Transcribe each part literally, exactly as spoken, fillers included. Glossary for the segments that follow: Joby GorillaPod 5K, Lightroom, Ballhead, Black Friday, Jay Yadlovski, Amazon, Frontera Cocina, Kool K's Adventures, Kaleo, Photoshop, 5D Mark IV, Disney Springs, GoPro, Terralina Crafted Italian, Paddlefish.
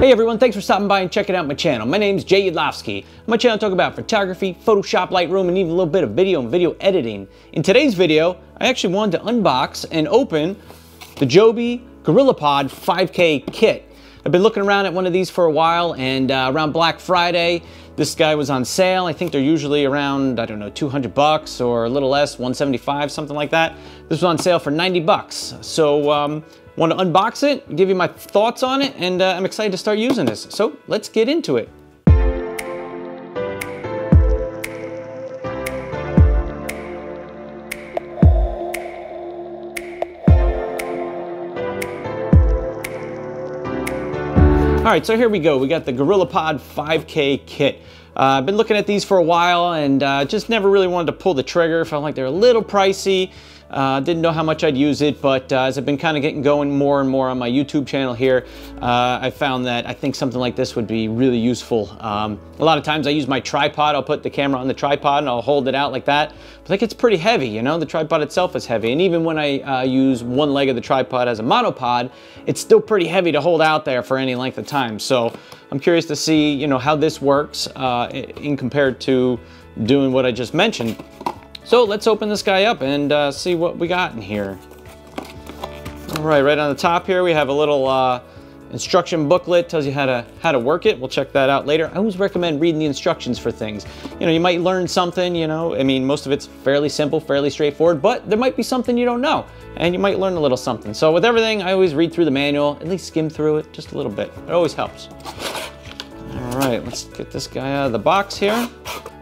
Hey everyone, thanks for stopping by and checking out my channel. My name's Jay Yadlovski. My channel talk about photography, Photoshop, Lightroom, and even a little bit of video and video editing. In today's video, I actually wanted to unbox and open the Joby GorillaPod five K kit. I've been looking around at one of these for a while, and uh, around Black Friday, this guy was on sale. I think they're usually around, I don't know, two hundred bucks or a little less, one seventy-five, something like that. This was on sale for ninety bucks. So, um, want to unbox it, give you my thoughts on it, and uh, I'm excited to start using this. So let's get into it. All right, so here we go. We got the GorillaPod five K kit. Uh, I've been looking at these for a while and uh, just never really wanted to pull the trigger. Felt like they're a little pricey. Uh, didn't know how much I'd use it, but uh, as I've been kind of getting going more and more on my YouTube channel here, uh, I found that I think something like this would be really useful. Um, a lot of times I use my tripod. I'll put the camera on the tripod and I'll hold it out like that. But like, it's pretty heavy, you know? The tripod itself is heavy. And even when I uh, use one leg of the tripod as a monopod, it's still pretty heavy to hold out there for any length of time. Time. So I'm curious to see, you know, how this works uh, in compared to doing what I just mentioned. So let's open this guy up and uh, see what we got in here. All right, right on the top here we have a little uh, instruction booklet. Tells you how to how to work it. We'll check that out later. I always recommend reading the instructions for things. You know, you might learn something. You know, I mean, most of it's fairly simple, fairly straightforward, but there might be something you don't know, and you might learn a little something. So with everything, I always read through the manual, at least skim through it just a little bit. It always helps. All right, let's get this guy out of the box here.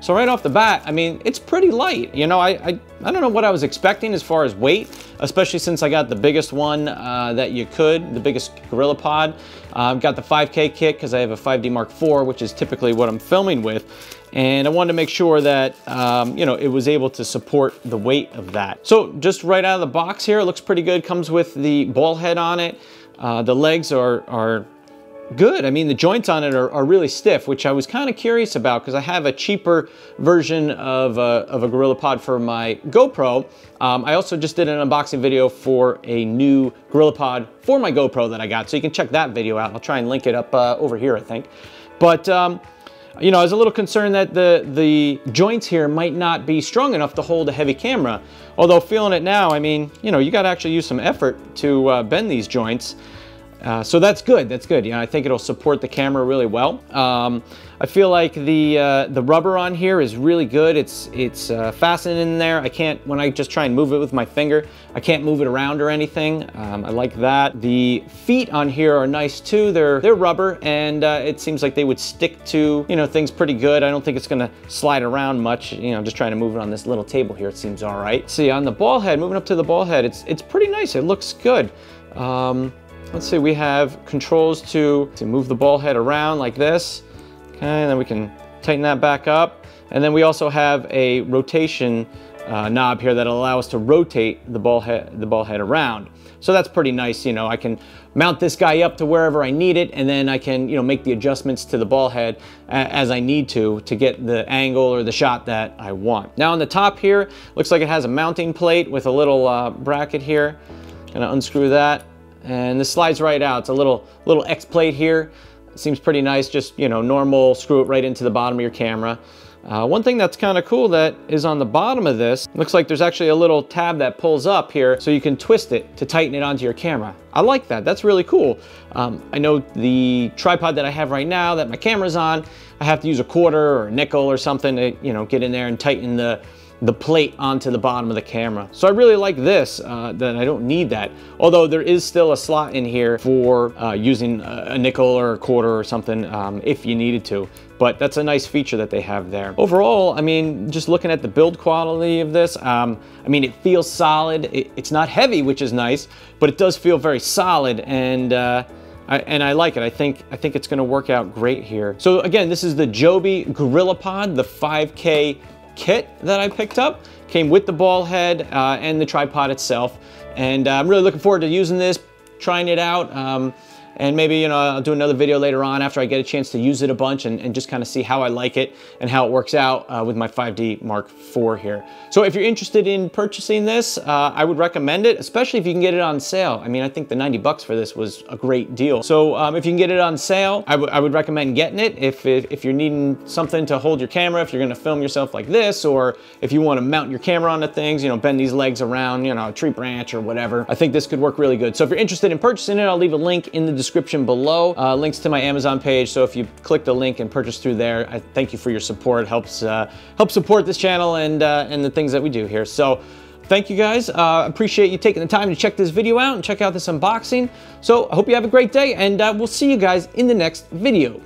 So right off the bat, I mean, it's pretty light. You know, I, I, I don't know what I was expecting as far as weight, especially since I got the biggest one uh, that you could, the biggest GorillaPod. I've uh, got the five K kit because I have a five D Mark four, which is typically what I'm filming with. And I wanted to make sure that, um, you know, it was able to support the weight of that. So just right out of the box here, it looks pretty good. Comes with the ball head on it. Uh, the legs are, are good. I mean, the joints on it are, are really stiff, which I was kind of curious about because I have a cheaper version of a, of a GorillaPod for my GoPro. Um, I also just did an unboxing video for a new GorillaPod for my GoPro that I got, so you can check that video out. I'll try and link it up uh, over here, I think. But, um, you know, I was a little concerned that the, the joints here might not be strong enough to hold a heavy camera. Although feeling it now, I mean, you know, you got to actually use some effort to uh, bend these joints. Uh, so that's good, that's good. You know, I think it'll support the camera really well. Um, I feel like the uh, the rubber on here is really good. It's it's uh, fastened in there. I can't, when I just try and move it with my finger, I can't move it around or anything. Um, I like that. The feet on here are nice too. They're, they're rubber, and uh, it seems like they would stick to, you know, things pretty good. I don't think it's gonna slide around much. You know, I'm just trying to move it on this little table here. It seems all right. See, on the ball head, moving up to the ball head, it's, it's pretty nice. It looks good. Um, Let's see, we have controls to, to move the ball head around like this. Okay, and then we can tighten that back up. And then we also have a rotation uh, knob here that'll allow us to rotate the ball head, the ball head around. So that's pretty nice, you know, I can mount this guy up to wherever I need it, and then I can, you know, make the adjustments to the ball head as I need to, to get the angle or the shot that I want. Now on the top here, looks like it has a mounting plate with a little uh, bracket here. Gonna unscrew that. And this slides right out. It's a little little X plate here. It seems pretty nice. Just, you know, normal, screw it right into the bottom of your camera. Uh, one thing that's kind of cool that is on the bottom of this, looks like there's actually a little tab that pulls up here so you can twist it to tighten it onto your camera. I like that. That's really cool. Um, I know the tripod that I have right now that my camera's on, I have to use a quarter or a nickel or something to, you know, get in there and tighten the the plate onto the bottom of the camera. So I really like this, uh, that I don't need that. Although there is still a slot in here for uh, using a nickel or a quarter or something um, if you needed to. But that's a nice feature that they have there. Overall, I mean, just looking at the build quality of this, um, I mean, it feels solid. It, it's not heavy, which is nice, but it does feel very solid, and uh, I, and I like it. I think I think it's gonna work out great here. So again, this is the Joby GorillaPod, the five K kit that I picked up. Came with the ball head uh, and the tripod itself, and uh, I'm really looking forward to using this, trying it out. um, And maybe, you know, I'll do another video later on after I get a chance to use it a bunch and, and just kind of see how I like it and how it works out uh, with my five D Mark four here. So if you're interested in purchasing this, uh, I would recommend it, especially if you can get it on sale. I mean, I think the ninety bucks for this was a great deal. So um, if you can get it on sale, I, I would recommend getting it. If, if, if you're needing something to hold your camera, if you're gonna film yourself like this, or if you wanna mount your camera onto things, you know, bend these legs around, you know, a tree branch or whatever, I think this could work really good. So if you're interested in purchasing it, I'll leave a link in the description below, uh, links to my Amazon page. So if you click the link and purchase through there, I thank you for your support. It helps uh, help support this channel and uh, and the things that we do here. So thank you guys. Uh, appreciate you taking the time to check this video out and check out this unboxing. So I hope you have a great day, and uh, we'll see you guys in the next video.